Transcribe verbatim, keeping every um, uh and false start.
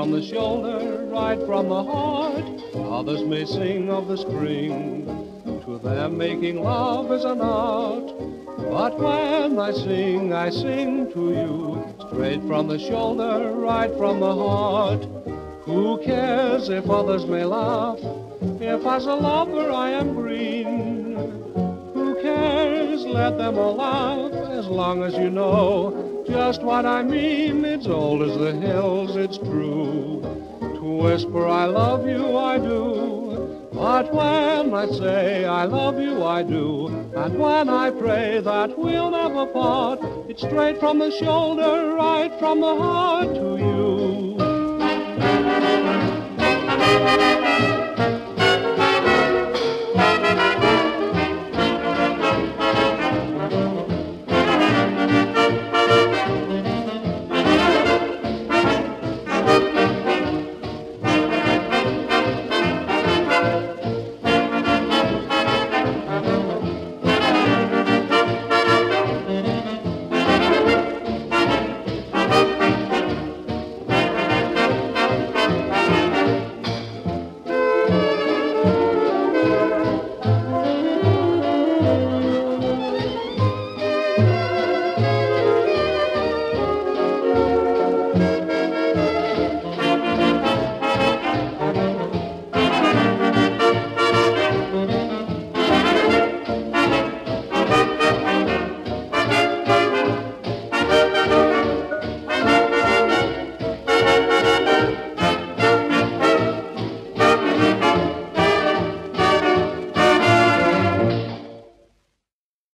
From the shoulder, right from the heart. Who cares if others may laugh? If as a lover I am green, who cares? Let them all laugh, as long as you know just what I mean. It's old as the hills, it's true. To whisper I love you, I do. But when I say I love you, I do. And when I pray that we'll never part, it's straight from the shoulder, right from the heart to you.